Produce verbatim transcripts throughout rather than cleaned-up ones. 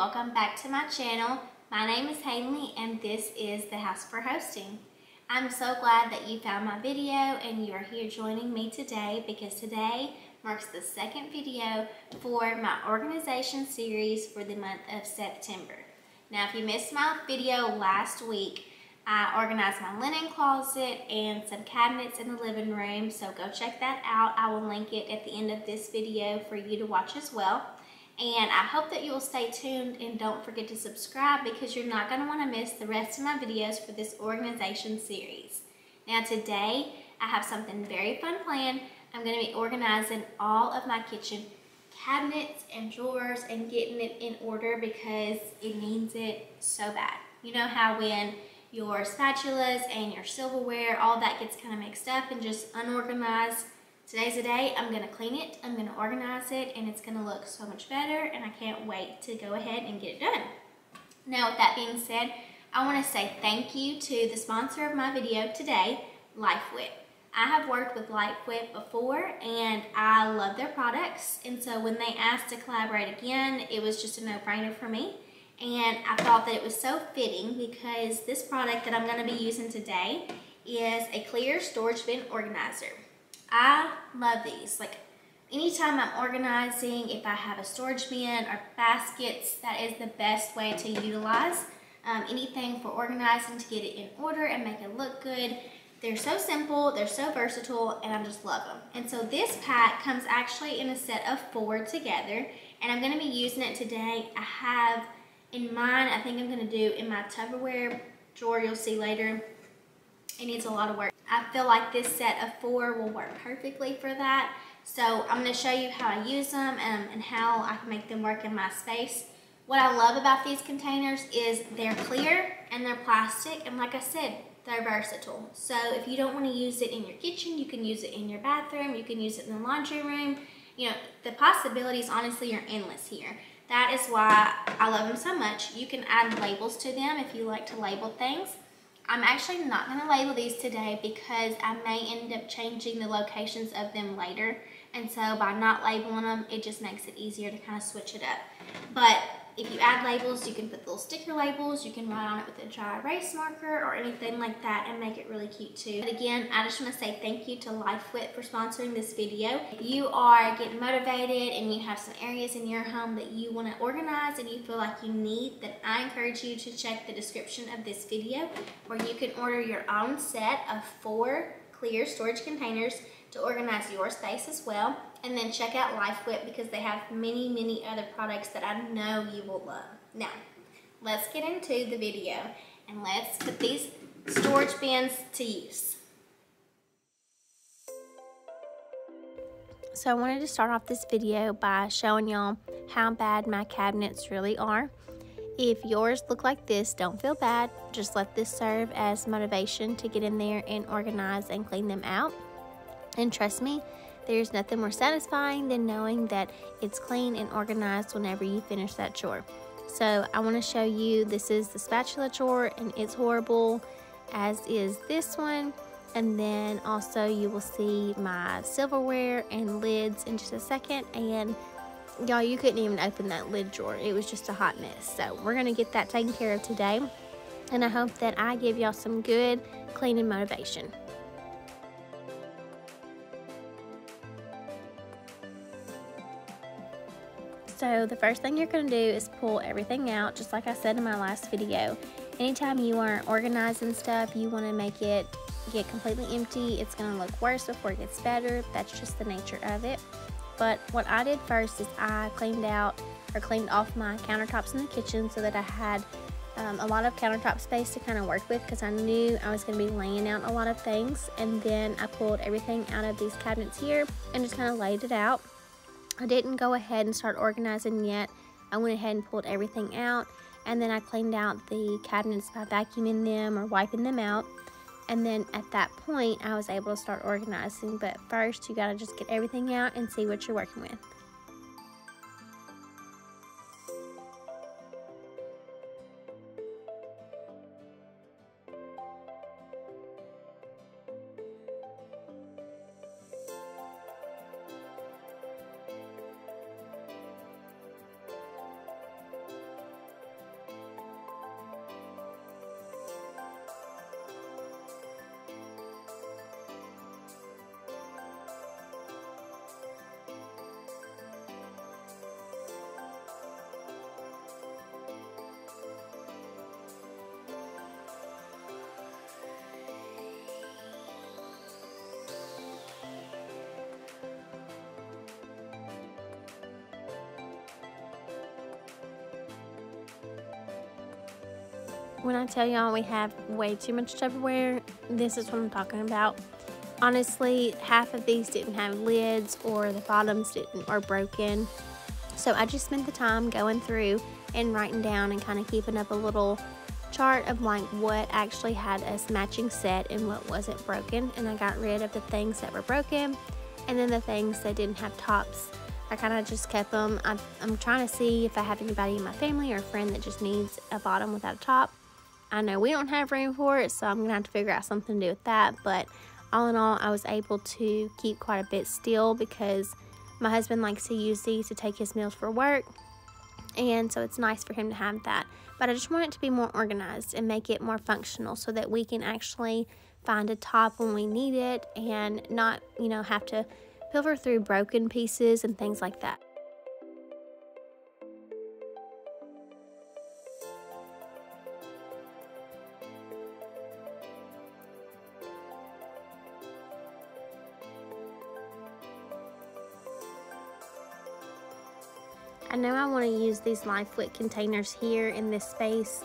welcome back to my channel. My name is Haley and this is The House for Hosting. I'm so glad that you found my video and you are here joining me today, because today marks the second video for my organization series for the month of September. Now if you missed my video last week, I organized my linen closet and some cabinets in the living room, so go check that out. I will link it at the end of this video for you to watch as well. And I hope that you will stay tuned and don't forget to subscribe, because you're not going to want to miss the rest of my videos for this organization series. Now today, I have something very fun planned. I'm going to be organizing all of my kitchen cabinets and drawers and getting it in order, because it needs it so bad. You know how when your spatulas and your silverware, all that gets kind of mixed up and just unorganized? Today's the day. I'm going to clean it, I'm going to organize it, and it's going to look so much better, and I can't wait to go ahead and get it done. Now with that being said, I want to say thank you to the sponsor of my video today, Lifewit. I have worked with Lifewit before, and I love their products, and so when they asked to collaborate again, it was just a no-brainer for me, and I thought that it was so fitting, because this product that I'm going to be using today is a clear storage bin organizer. I love these. Like, anytime I'm organizing, if I have a storage bin or baskets, that is the best way to utilize um, anything for organizing, to get it in order and make it look good. They're so simple, they're so versatile, and I just love them. And so this pack comes actually in a set of four together, and I'm going to be using it today. I have in mine, I think I'm going to do in my Tupperware drawer, you'll see later. It needs a lot of work. I feel like this set of four will work perfectly for that. So I'm going to show you how I use them and, and how I can make them work in my space. What I love about these containers is they're clear and they're plastic. And like I said, they're versatile. So if you don't want to use it in your kitchen, you can use it in your bathroom. You can use it in the laundry room. You know, the possibilities honestly are endless here. That is why I love them so much. You can add labels to them if you like to label things. I'm actually not going to label these today, because I may end up changing the locations of them later, and so by not labeling them, it just makes it easier to kind of switch it up. But if you add labels, you can put little sticker labels, you can write on it with a dry erase marker or anything like that and make it really cute too. But again, I just want to say thank you to Lifewit for sponsoring this video. If you are getting motivated and you have some areas in your home that you want to organize and you feel like you need, then I encourage you to check the description of this video, where you can order your own set of four clear storage containers to organize your space as well. And then check out Lifewit, because they have many, many other products that I know you will love. Now, let's get into the video and let's put these storage bins to use. So I wanted to start off this video by showing y'all how bad my cabinets really are. If yours look like this, don't feel bad. Just let this serve as motivation to get in there and organize and clean them out. And trust me, there's nothing more satisfying than knowing that it's clean and organized whenever you finish that chore. So I want to show you, this is the spatula drawer, and it's horrible, as is this one. And then also you will see my silverware and lids in just a second. And y'all, you couldn't even open that lid drawer. It was just a hot mess. So we're going to get that taken care of today. And I hope that I give y'all some good cleaning motivation. So the first thing you're going to do is pull everything out, just like I said in my last video. Anytime you aren't organizing stuff, you want to make it get completely empty. It's going to look worse before it gets better. That's just the nature of it. But what I did first is I cleaned out or cleaned off my countertops in the kitchen, so that I had um, a lot of countertop space to kind of work with, because I knew I was going to be laying out a lot of things. And then I pulled everything out of these cabinets here and just kind of laid it out. I didn't go ahead and start organizing yet. I went ahead and pulled everything out, and then I cleaned out the cabinets by vacuuming them or wiping them out. And then at that point, I was able to start organizing. But first, you gotta just get everything out and see what you're working with. When I tell y'all we have way too much Tupperware, this is what I'm talking about. Honestly, half of these didn't have lids, or the bottoms didn't are broken. So I just spent the time going through and writing down and kind of keeping up a little chart of like what actually had us matching set and what wasn't broken. And I got rid of the things that were broken, and then the things that didn't have tops, I kind of just kept them. I'm, I'm trying to see if I have anybody in my family or a friend that just needs a bottom without a top. I know we don't have room for it, so I'm going to have to figure out something to do with that. But all in all, I was able to keep quite a bit still because my husband likes to use these to take his meals for work. And so it's nice for him to have that. But I just want it to be more organized and make it more functional so that we can actually find a top when we need it and not, you know, have to filter through broken pieces and things like that. I know I want to use these Lifewit containers here in this space.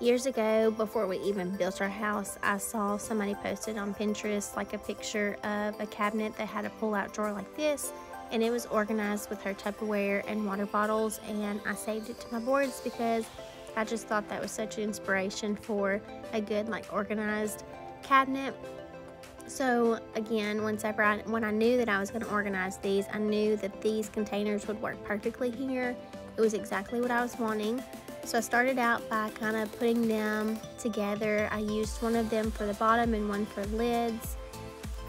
Years ago, before we even built our house, I saw somebody posted on Pinterest like a picture of a cabinet that had a pull-out drawer like this, and it was organized with her Tupperware and water bottles, and I saved it to my boards because I just thought that was such an inspiration for a good like organized cabinet. So again, once I brought, when I knew that I was going to organize these, I knew that these containers would work perfectly here. It was exactly what I was wanting. So I started out by kind of putting them together. I used one of them for the bottom and one for lids.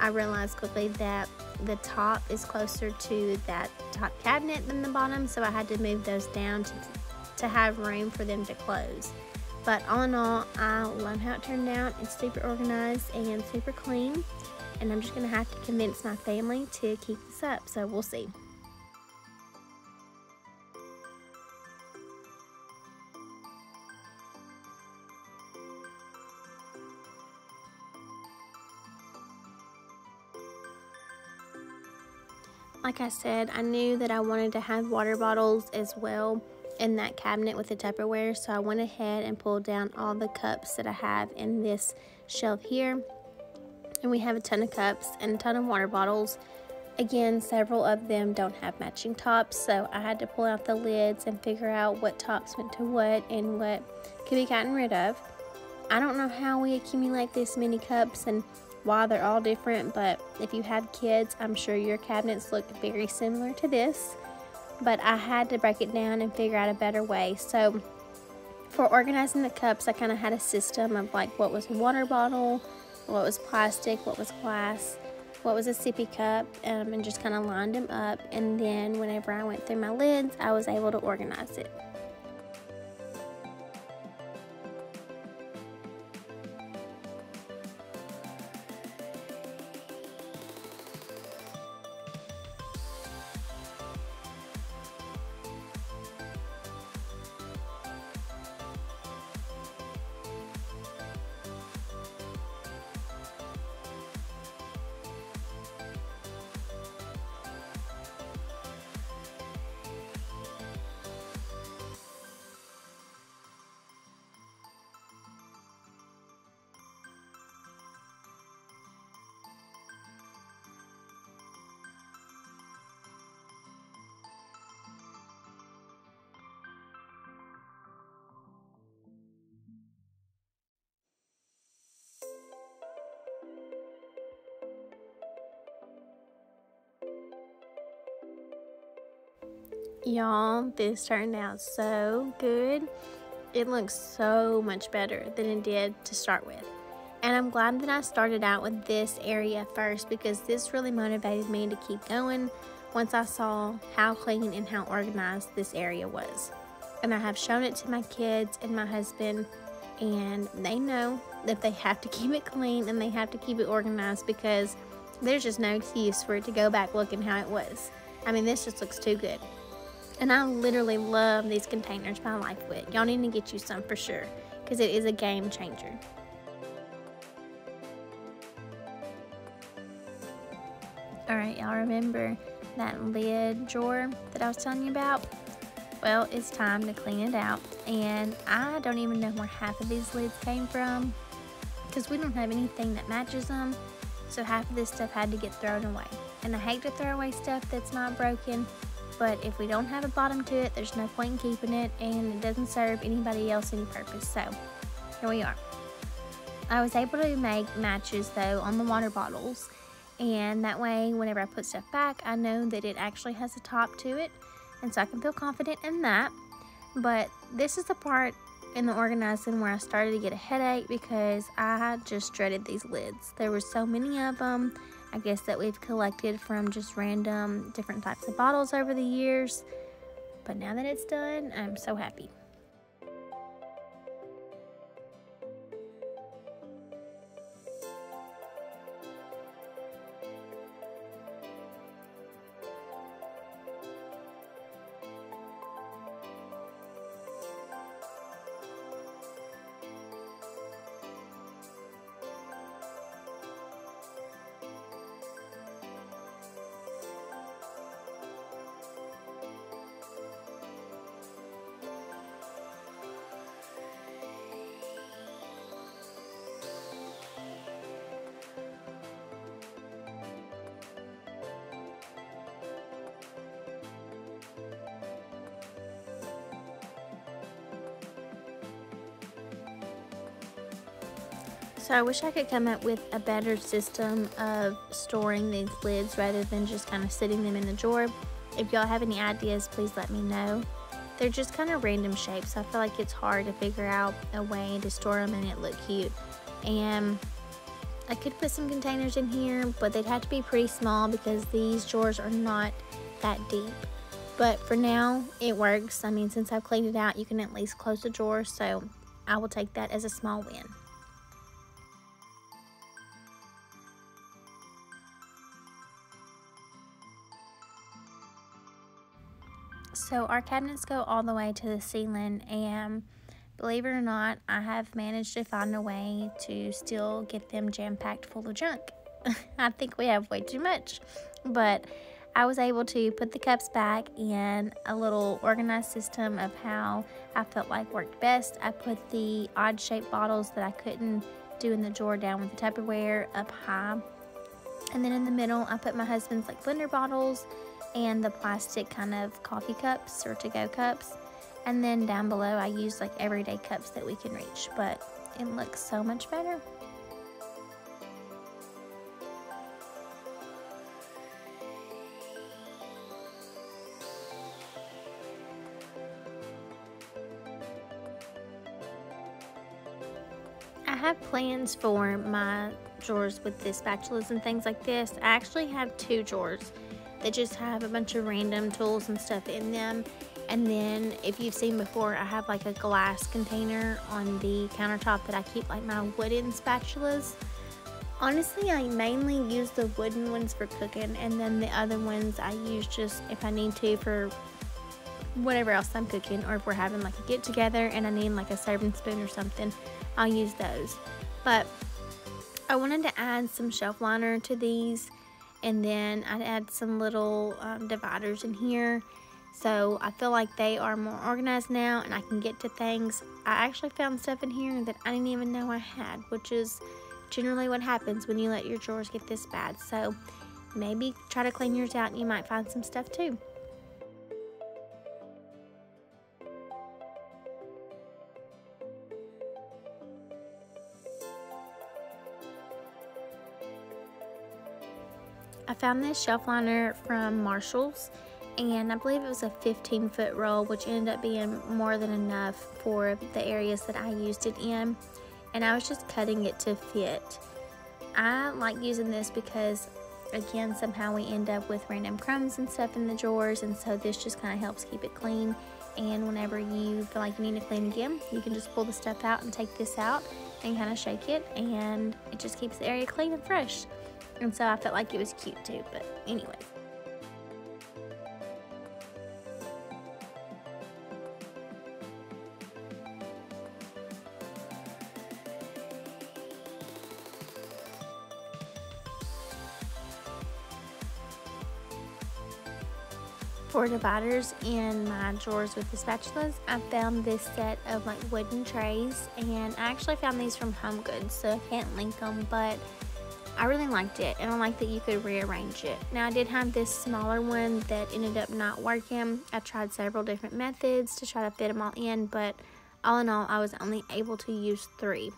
I realized quickly that the top is closer to that top cabinet than the bottom, so I had to move those down to, to have room for them to close. But all in all, I love how it turned out. It's super organized and super clean. And I'm just going to have to convince my family to keep this up. So we'll see. Like I said, I knew that I wanted to have water bottles as well in that cabinet with the Tupperware, so I went ahead and pulled down all the cups that I have in this shelf here, and we have a ton of cups and a ton of water bottles. Again, several of them don't have matching tops, so I had to pull out the lids and figure out what tops went to what and what could be gotten rid of. I don't know how we accumulate this many cups and why they're all different, but if you have kids, I'm sure your cabinets look very similar to this. But I had to break it down and figure out a better way. So for organizing the cups, I kind of had a system of like what was a water bottle, what was plastic, what was glass, what was a sippy cup, um, and just kind of lined them up. And then whenever I went through my lids, I was able to organize it. Y'all, this turned out so good. It looks so much better than it did to start with. And I'm glad that I started out with this area first because this really motivated me to keep going once I saw how clean and how organized this area was. And I have shown it to my kids and my husband, and they know that they have to keep it clean and they have to keep it organized because there's just no excuse for it to go back looking how it was. I mean, this just looks too good. And I literally love these containers by Lifewit. Y'all need to get you some for sure because it is a game changer. Alright, y'all remember that lid drawer that I was telling you about? Well, it's time to clean it out, and I don't even know where half of these lids came from because we don't have anything that matches them, so half of this stuff had to get thrown away. And I hate to throw away stuff that's not broken, but if we don't have a bottom to it, there's no point in keeping it, and it doesn't serve anybody else any purpose, so here we are. I was able to make matches though on the water bottles, and that way whenever I put stuff back, I know that it actually has a top to it, and so I can feel confident in that. But this is the part in the organizing where I started to get a headache because I just dreaded these lids. There were so many of them, I guess, that we've collected from just random different types of bottles over the years. But now that it's done, I'm so happy. So I wish I could come up with a better system of storing these lids rather than just kind of sitting them in the drawer. If y'all have any ideas, please let me know. They're just kind of random shapes. I feel like it's hard to figure out a way to store them and it look cute. And I could put some containers in here, but they'd have to be pretty small because these drawers are not that deep. But for now, it works. I mean, since I've cleaned it out, you can at least close the drawer, so I will take that as a small win. So our cabinets go all the way to the ceiling, and believe it or not, I have managed to find a way to still get them jam-packed full of junk. I think we have way too much, but I was able to put the cups back in a little organized system of how I felt like worked best. I put the odd-shaped bottles that I couldn't do in the drawer down with the Tupperware up high, and then in the middle I put my husband's like blender bottles and the plastic kind of coffee cups or to-go cups, and then down below I use like everyday cups that we can reach, but it looks so much better. I have plans for my drawers with the spatulas and things like this. I actually have two drawers. They just have a bunch of random tools and stuff in them, and then if you've seen before, I have like a glass container on the countertop that I keep like my wooden spatulas. Honestly, I mainly use the wooden ones for cooking, and then the other ones I use just if I need to for whatever else I'm cooking, or if we're having like a get together and I need like a serving spoon or something, I'll use those. But I wanted to add some shelf liner to these, and then I'd add some little um, dividers in here, so I feel like they are more organized now and I can get to things. I actually found stuff in here that I didn't even know I had, which is generally what happens when you let your drawers get this bad, so maybe try to clean yours out and you might find some stuff too. I found this shelf liner from Marshall's, and I believe it was a fifteen foot roll, which ended up being more than enough for the areas that I used it in, and I was just cutting it to fit. I like using this because, again, somehow we end up with random crumbs and stuff in the drawers, and so this just kind of helps keep it clean, and whenever you feel like you need to clean again, you can just pull the stuff out and take this out and kind of shake it, and it just keeps the area clean and fresh. And so I felt like it was cute too, but anyway. pour the batters in my drawers with the spatulas. I found this set of like wooden trays, and I actually found these from HomeGoods, so I can't link them, but I really liked it, and I like that you could rearrange it. Now, I did have this smaller one that ended up not working. I tried several different methods to try to fit them all in, but all in all, I was only able to use three.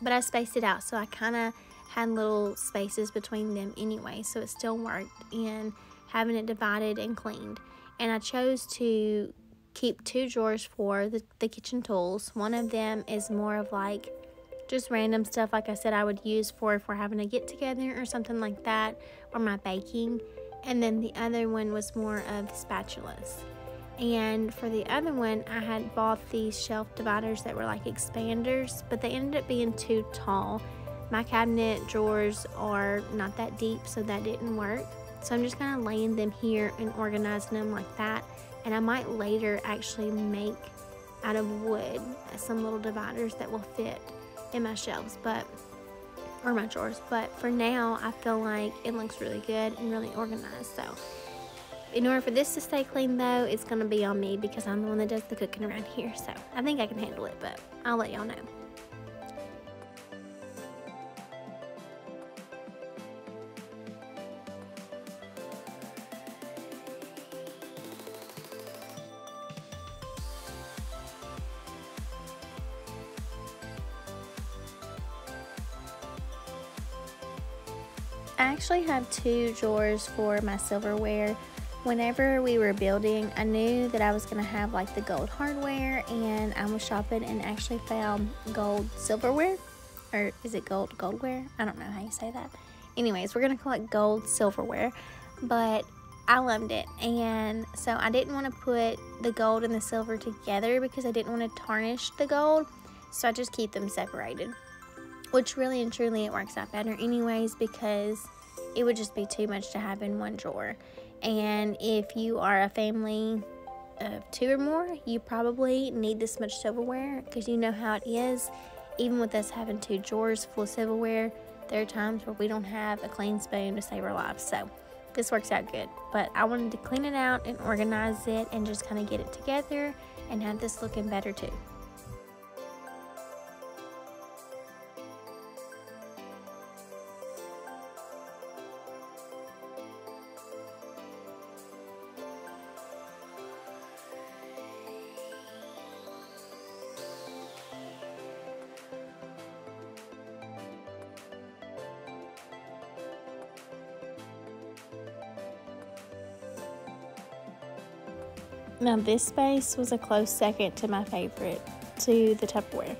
But I spaced it out, so I kind of had little spaces between them anyway, so it still worked in having it divided and cleaned. And I chose to keep two drawers for the, the kitchen tools. One of them is more of like just random stuff, like I said, I would use for if we're having a get together or something like that, or my baking. And then the other one was more of spatulas. And for the other one, I had bought these shelf dividers that were like expanders, but they ended up being too tall. My cabinet drawers are not that deep, so that didn't work. So I'm just kind of laying them here and organizing them like that. And I might later actually make out of wood some little dividers that will fit in my shelves, but or my drawers. But for now, I feel like it looks really good and really organized. So in order for this to stay clean, though, it's going to be on me because I'm the one that does the cooking around here. So I think I can handle it, but I'll let y'all know. I actually have two drawers for my silverware. Whenever we were building, I knew that I was going to have like the gold hardware, and I was shopping and actually found gold silverware, or is it gold goldware? I don't know how you say that. Anyways, we're going to call it gold silverware, but I loved it. And so I didn't want to put the gold and the silver together because I didn't want to tarnish the gold, so I just keep them separated. Which really and truly it works out better anyways, because it would just be too much to have in one drawer. And if you are a family of two or more, you probably need this much silverware, because you know how it is. Even with us having two drawers full of silverware, there are times where we don't have a clean spoon to save our lives. So this works out good. But I wanted to clean it out and organize it and just kind of get it together and have this looking better too. Now this space was a close second to my favorite, to the Tupperware.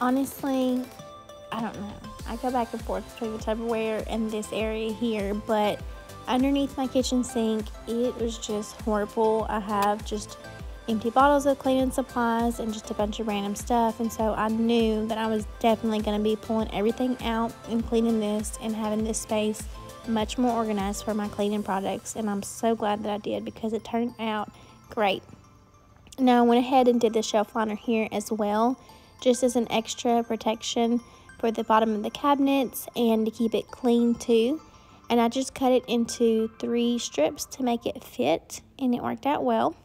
Honestly, I don't know. I go back and forth between the Tupperware and this area here, but underneath my kitchen sink, it was just horrible. I have just empty bottles of cleaning supplies and just a bunch of random stuff, and so I knew that I was definitely going to be pulling everything out and cleaning this and having this space much more organized for my cleaning products, and I'm so glad that I did because it turned out great. Now I went ahead and did the shelf liner here as well, just as an extra protection for the bottom of the cabinets and to keep it clean too. And I just cut it into three strips to make it fit, and it worked out well.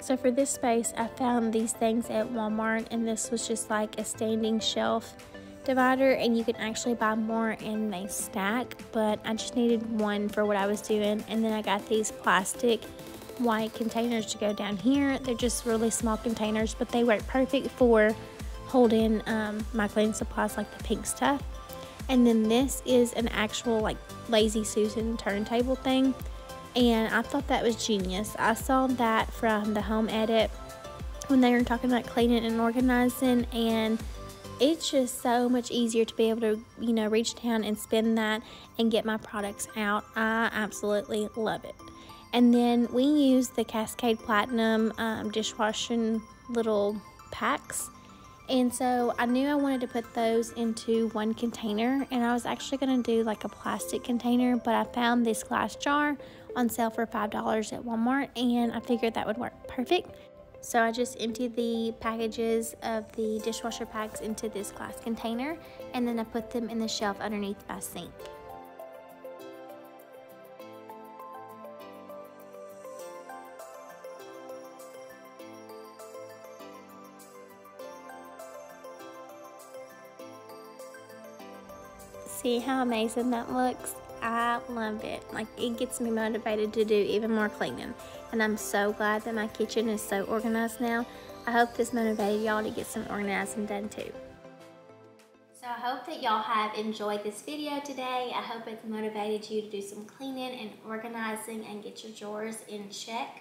So for this space, I found these things at Walmart, and this was just like a standing shelf divider, and you can actually buy more and they stack, but I just needed one for what I was doing. And then I got these plastic white containers to go down here. They're just really small containers, but they work perfect for holding um, my cleaning supplies, like the pink stuff. And then this is an actual like Lazy Susan turntable thing. and I thought that was genius. I saw that from the Home Edit when they were talking about cleaning and organizing, and it's just so much easier to be able to, you know, reach down and spend that and get my products out. I absolutely love it. And then we use the Cascade Platinum um, dishwashing little packs. And so I knew I wanted to put those into one container, and I was actually going to do like a plastic container, but I found this glass jar on sale for five dollars at Walmart, and I figured that would work perfect. So I just emptied the packages of the dishwasher packs into this glass container, and then I put them in the shelf underneath my sink. See how amazing that looks? I love it. Like, it gets me motivated to do even more cleaning. And I'm so glad that my kitchen is so organized now. I hope this motivated y'all to get some organizing done too. So I hope that y'all have enjoyed this video today. I hope it's motivated you to do some cleaning and organizing and get your drawers in check.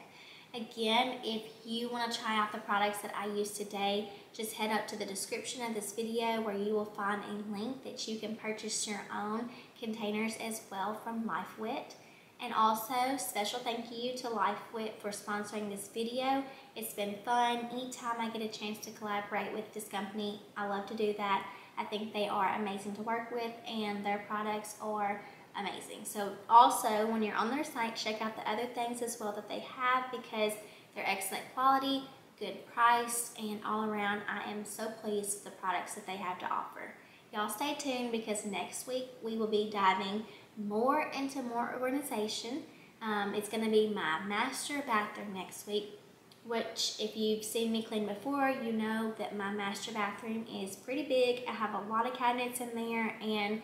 Again, if you want to try out the products that I used today, just head up to the description of this video where you will find a link that you can purchase your own containers as well from Lifewit. And also, special thank you to Lifewit for sponsoring this video. It's been fun. Anytime I get a chance to collaborate with this company, I love to do that. I think they are amazing to work with, and their products are amazing. So also, when you're on their site, check out the other things as well that they have, because they're excellent quality, good price, and all around I am so pleased with the products that they have to offer. Y'all stay tuned, because next week we will be diving more into more organization. Um, it's going to be my master bathroom next week, which if you've seen me clean before, you know that my master bathroom is pretty big. I have a lot of cabinets in there, and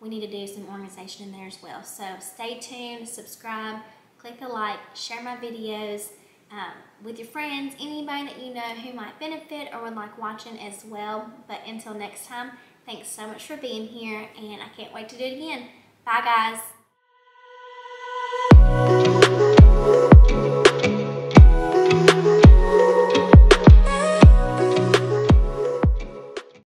we need to do some organization in there as well. So stay tuned, subscribe, click the like, share my videos um, with your friends, anybody that you know who might benefit or would like watching as well. But until next time, thanks so much for being here, and I can't wait to do it again. Bye, guys.